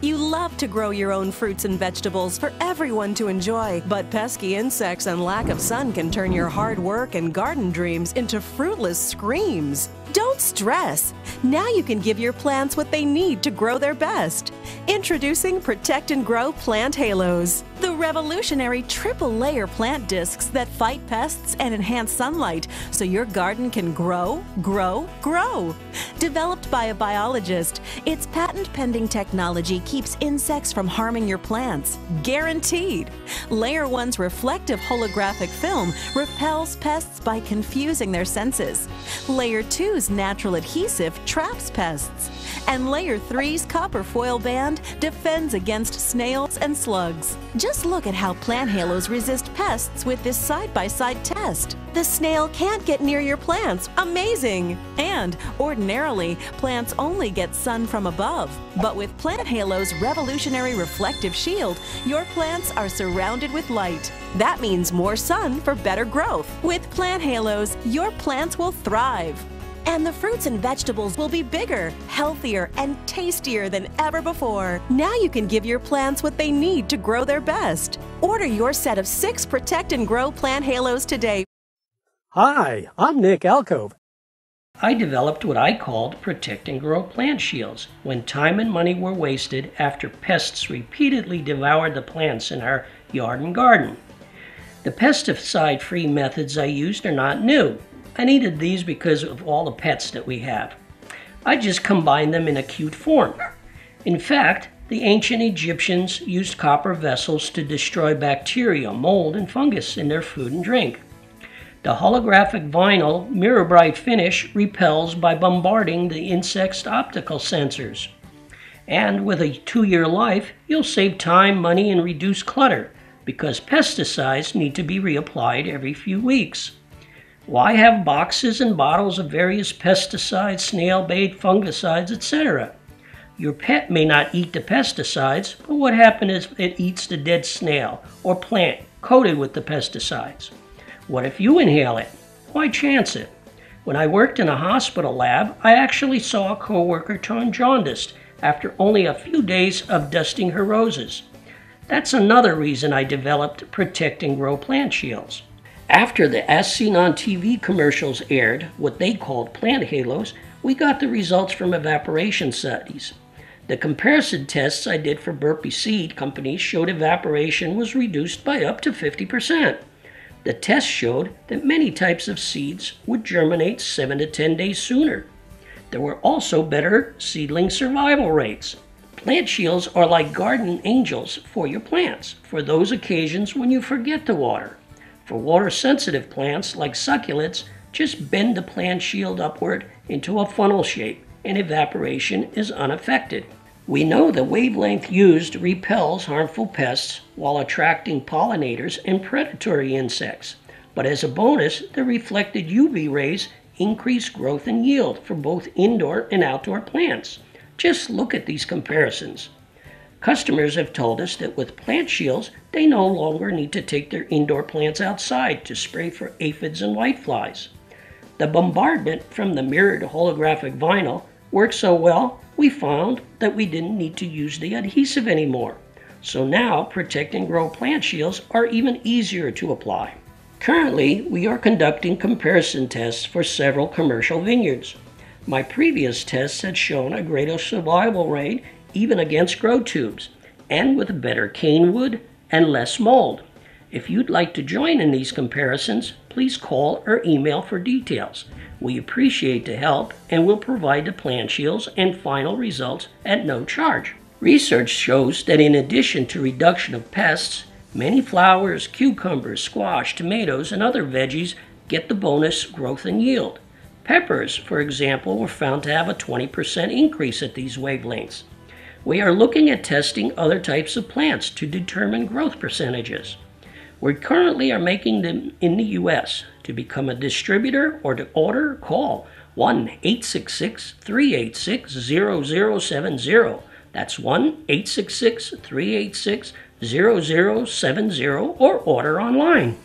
You love to grow your own fruits and vegetables for everyone to enjoy, but pesky insects and lack of sun can turn your hard work and garden dreams into fruitless screams. Don't stress. Now you can give your plants what they need to grow their best. Introducing Protect and Grow Plant Halos, the revolutionary triple-layer plant discs that fight pests and enhance sunlight so your garden can grow, grow, grow. Developed by a biologist, its patent-pending technology keeps insects from harming your plants, guaranteed. Layer 1's reflective holographic film repels pests by confusing their senses. Layer 2's natural adhesive traps pests. And Layer 3's copper foil band defends against snails and slugs. Just look at how plant halos resist pests with this side-by-side test. The snail can't get near your plants. Amazing! And ordinarily, plants only get sun from above. But with Plant Halo's revolutionary reflective shield, your plants are surrounded with light. That means more sun for better growth. With Plant Halos, your plants will thrive. And the fruits and vegetables will be bigger, healthier, and tastier than ever before. Now you can give your plants what they need to grow their best. Order your set of 6 Protect and Grow Plant Halos today. Hi, I'm Nick Alcove. I developed what I called Protect and Grow Plant Shields when time and money were wasted after pests repeatedly devoured the plants in our yard and garden. The pesticide-free methods I used are not new. I needed these because of all the pets that we have. I just combined them in a cute form. In fact, the ancient Egyptians used copper vessels to destroy bacteria, mold, and fungus in their food and drink. The holographic vinyl mirror-bright finish repels by bombarding the insect's optical sensors. And with a 2-year life, you'll save time, money, and reduce clutter because pesticides need to be reapplied every few weeks. Why have boxes and bottles of various pesticides, snail bait, fungicides, etc.? Your pet may not eat the pesticides, but what happens if it eats the dead snail or plant coated with the pesticides? What if you inhale it? Why chance it? When I worked in a hospital lab, I actually saw a coworker turn jaundiced after only a few days of dusting her roses. That's another reason I developed Protect and Grow Plant Shields. After the As Seen on TV commercials aired, what they called plant halos, we got the results from evaporation studies. The comparison tests I did for Burpee seed companies showed evaporation was reduced by up to 50%. The tests showed that many types of seeds would germinate 7 to 10 days sooner. There were also better seedling survival rates. Plant shields are like garden angels for your plants, for those occasions when you forget to water. For water-sensitive plants like succulents, just bend the plant shield upward into a funnel shape and evaporation is unaffected. We know the wavelength used repels harmful pests while attracting pollinators and predatory insects. But as a bonus, the reflected UV rays increase growth and yield for both indoor and outdoor plants. Just look at these comparisons. Customers have told us that with plant shields, they no longer need to take their indoor plants outside to spray for aphids and whiteflies. The bombardment from the mirrored holographic vinyl worked so well, we found that we didn't need to use the adhesive anymore. So now, Protect and Grow Plant Shields are even easier to apply. Currently, we are conducting comparison tests for several commercial vineyards. My previous tests had shown a greater survival rate even against grow tubes, and with better cane wood and less mold. If you'd like to join in these comparisons, please call or email for details. We appreciate the help and will provide the plant shields and final results at no charge. Research shows that in addition to reduction of pests, many flowers, cucumbers, squash, tomatoes, and other veggies get the bonus growth and yield. Peppers, for example, were found to have a 20% increase at these wavelengths. We are looking at testing other types of plants to determine growth percentages. We currently are making them in the U.S. To become a distributor or to order, call 1-866-386-0070. That's 1-866-386-0070 or order online.